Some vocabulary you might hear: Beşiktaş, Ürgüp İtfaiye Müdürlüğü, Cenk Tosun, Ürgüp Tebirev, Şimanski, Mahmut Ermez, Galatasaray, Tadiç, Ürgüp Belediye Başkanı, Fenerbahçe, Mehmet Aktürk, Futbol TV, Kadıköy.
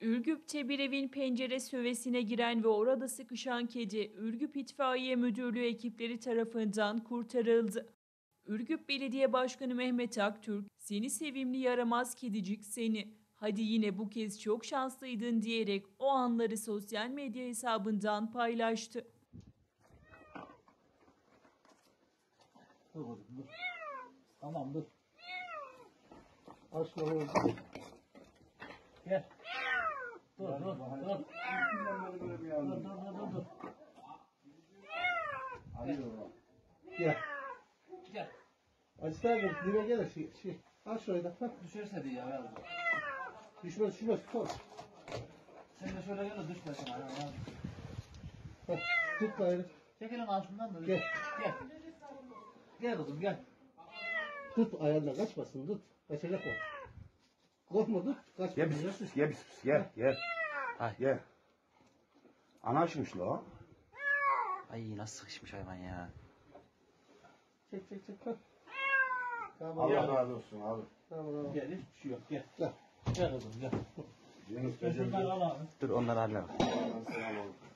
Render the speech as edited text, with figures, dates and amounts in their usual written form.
Ürgüp Tebirev'in pencere sövesine giren ve orada sıkışan kedi Ürgüp İtfaiye Müdürlüğü ekipleri tarafından kurtarıldı. Ürgüp Belediye Başkanı Mehmet Aktürk, "Seni sevimli yaramaz kedicik seni, hadi yine bu kez çok şanslıydın" diyerek o anları sosyal medya hesabından paylaştı. Dur oğlum, dur. Tamam, dur. Aşağı oğlum. Gel. Dur, dur, dur. Dur. Hadi oğlum. Gel. Gel. Aşağı gel, dibe gel. Aşağıya da bak. Düşerse diye ya. Düşmez. Dur. Sen de şöyle gel de düşmesin. Bak, tut gayrı. Çekelim altından da. Gel. Gel. Gel oğlum gel. Tut ayağına kaçmasın tut. Kaçacak o. Korkma tut. Kaçma. Gel. Ha gel. Ana açmış la o. Ay nasıl sıkışmış hayvan ya. Çek. Tamam, Allah razı olsun abi. Tamam. Gel hiçbir şey yok gel. Gel oğlum gel. Dur onları halledin.